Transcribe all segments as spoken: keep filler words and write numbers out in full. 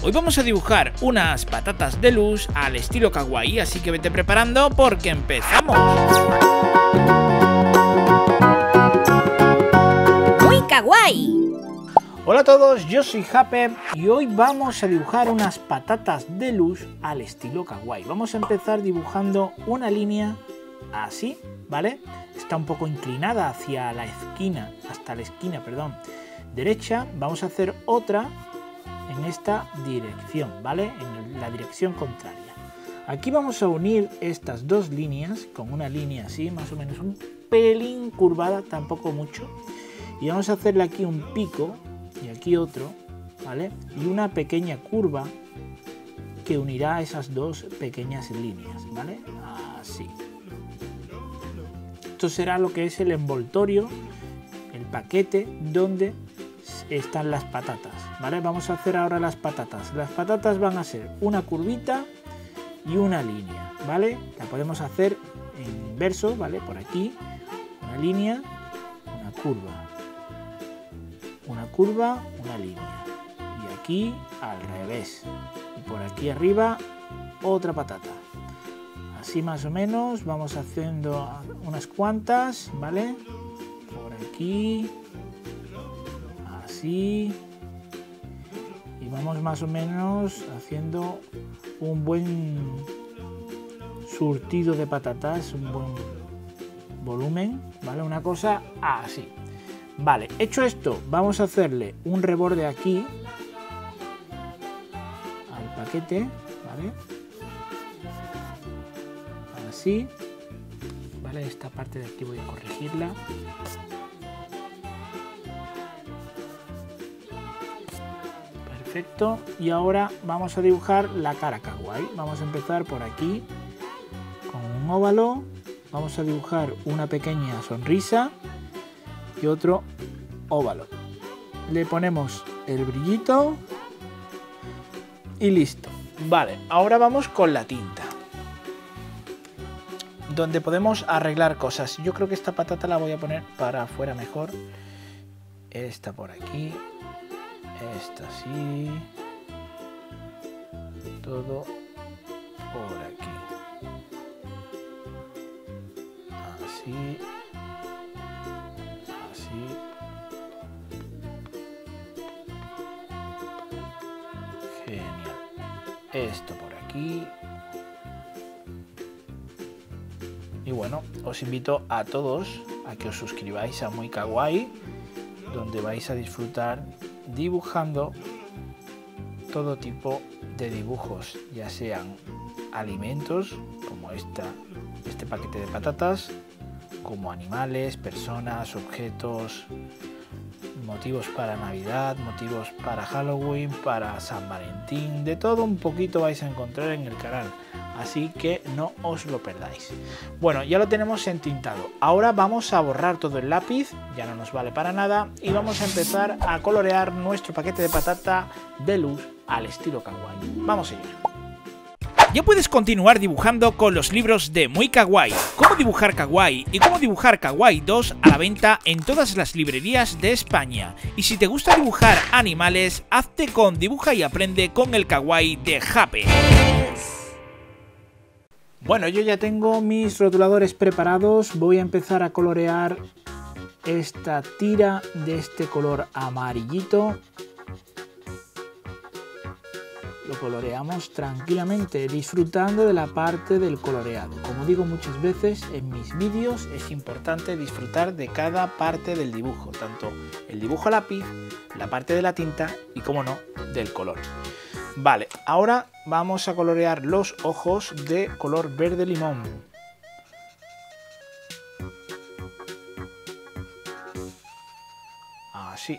Hoy vamos a dibujar unas patatas de luz al estilo kawaii, así que vete preparando porque empezamos. Muy kawaii. Hola a todos, yo soy Jape y hoy vamos a dibujar unas patatas de luz al estilo kawaii. Vamos a empezar dibujando una línea así, ¿vale? Está un poco inclinada hacia la esquina, hasta la esquina, perdón, derecha. Vamos a hacer otra en esta dirección, ¿vale? En la dirección contraria. Aquí vamos a unir estas dos líneas con una línea así, más o menos un pelín curvada, tampoco mucho. Y vamos a hacerle aquí un pico y aquí otro, ¿vale? Y una pequeña curva que unirá esas dos pequeñas líneas, ¿vale? Así. Esto será lo que es el envoltorio, el paquete donde están las patatas, ¿vale? Vamos a hacer ahora las patatas. Las patatas van a ser una curvita y una línea, ¿vale? La podemos hacer en inverso, ¿vale? Por aquí, una línea, una curva. Una curva, una línea. Y aquí al revés. Y por aquí arriba, otra patata. Así más o menos, vamos haciendo unas cuantas, ¿vale? Por aquí, así, y vamos más o menos haciendo un buen surtido de patatas, un buen volumen, ¿vale? Una cosa así. Vale, hecho esto, vamos a hacerle un reborde aquí al paquete, ¿vale? Así, ¿vale? Esta parte de aquí voy a corregirla. Perfecto. Y ahora vamos a dibujar la cara kawaii. Vamos a empezar por aquí con un óvalo. Vamos a dibujar una pequeña sonrisa y otro óvalo. Le ponemos el brillito y listo. Vale, ahora vamos con la tinta, donde podemos arreglar cosas. Yo creo que esta patata la voy a poner para afuera mejor. Esta por aquí. Esta sí. Todo por aquí. Así. Así. Genial. Esto por aquí. Y bueno, os invito a todos a que os suscribáis a Muy Kawaii, donde vais a disfrutar dibujando todo tipo de dibujos, ya sean alimentos como esta, este paquete de patatas, como animales, personas, objetos, motivos para Navidad, motivos para Halloween, para San Valentín, de todo un poquito vais a encontrar en el canal, así que no os lo perdáis. Bueno, ya lo tenemos entintado. Ahora vamos a borrar todo el lápiz, ya no nos vale para nada, y vamos a empezar a colorear nuestro paquete de patata de luz al estilo kawaii. Vamos a ir. Ya puedes continuar dibujando con los libros de Muy Kawaii, Cómo dibujar kawaii y Cómo dibujar kawaii dos, a la venta en todas las librerías de España. Y si te gusta dibujar animales, hazte con Dibuja y Aprende con el Kawaii de Jape. Bueno, yo ya tengo mis rotuladores preparados. Voy a empezar a colorear esta tira de este color amarillito. Lo coloreamos tranquilamente, disfrutando de la parte del coloreado. Como digo muchas veces en mis vídeos, es importante disfrutar de cada parte del dibujo, tanto el dibujo a lápiz, la parte de la tinta y, como no, del color. Vale, ahora vamos a colorear los ojos de color verde limón. Así.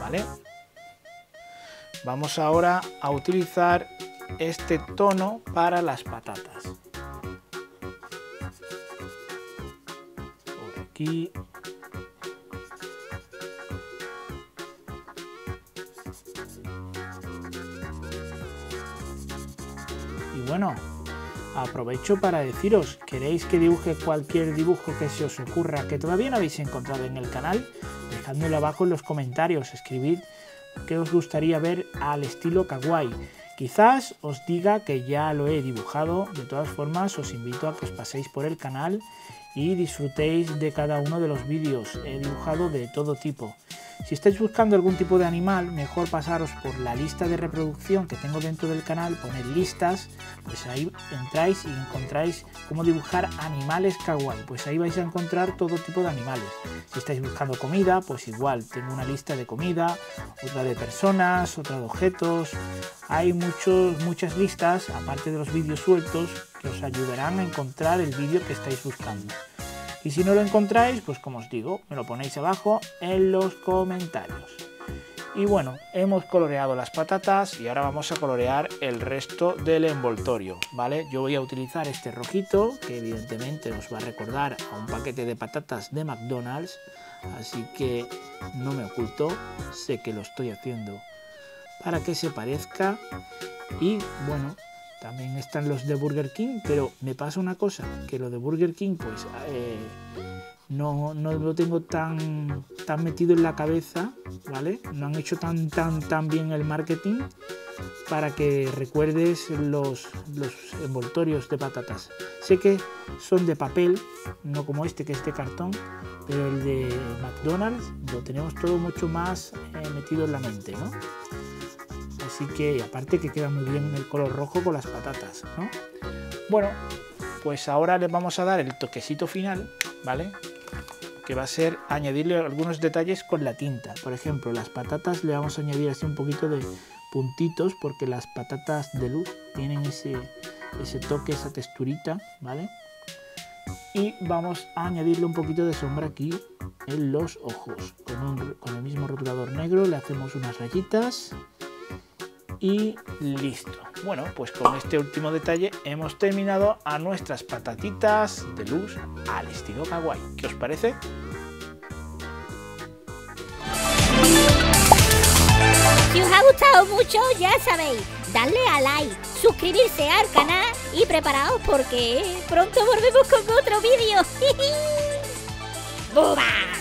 Vale. Vamos ahora a utilizar este tono para las patatas. Por aquí. Y bueno, aprovecho para deciros, ¿queréis que dibuje cualquier dibujo que se os ocurra que todavía no habéis encontrado en el canal? Dejádmelo abajo en los comentarios, escribid que os gustaría ver al estilo kawaii. Quizás os diga que ya lo he dibujado. De todas formas, os invito a que os paséis por el canal y disfrutéis de cada uno de los vídeos. He dibujado de todo tipo. Si estáis buscando algún tipo de animal, mejor pasaros por la lista de reproducción que tengo dentro del canal, poner listas, pues ahí entráis y encontráis cómo dibujar animales kawaii, pues ahí vais a encontrar todo tipo de animales. Si estáis buscando comida, pues igual, tengo una lista de comida, otra de personas, otra de objetos. Hay muchos, muchas listas, aparte de los vídeos sueltos, que os ayudarán a encontrar el vídeo que estáis buscando. Y si no lo encontráis, pues como os digo, me lo ponéis abajo en los comentarios. Y bueno, hemos coloreado las patatas y ahora vamos a colorear el resto del envoltorio, ¿vale? Yo voy a utilizar este rojito, que evidentemente os va a recordar a un paquete de patatas de McDonald's, así que no me oculto, sé que lo estoy haciendo para que se parezca. Y bueno, también están los de Burger King, pero me pasa una cosa, que lo de Burger King pues eh, no, no lo tengo tan, tan metido en la cabeza, ¿vale? No han hecho tan tan tan bien el marketing para que recuerdes los, los envoltorios de patatas. Sé que son de papel, no como este que es de cartón, pero el de McDonald's lo tenemos todo mucho más eh, metido en la mente, ¿no? Así que, aparte que queda muy bien el color rojo con las patatas, ¿no? Bueno, pues ahora les vamos a dar el toquecito final, ¿vale? Que va a ser añadirle algunos detalles con la tinta. Por ejemplo, las patatas le vamos a añadir así un poquito de puntitos, porque las patatas de luz tienen ese, ese toque, esa texturita, ¿vale? Y vamos a añadirle un poquito de sombra aquí en los ojos. Con, un, con el mismo rotulador negro le hacemos unas rayitas. Y listo. Bueno, pues con este último detalle hemos terminado a nuestras patatitas de luz al estilo kawaii. ¿Qué os parece? Si os ha gustado mucho, ya sabéis, darle a like, suscribirse al canal y preparaos porque pronto volvemos con otro vídeo. ¡Buba!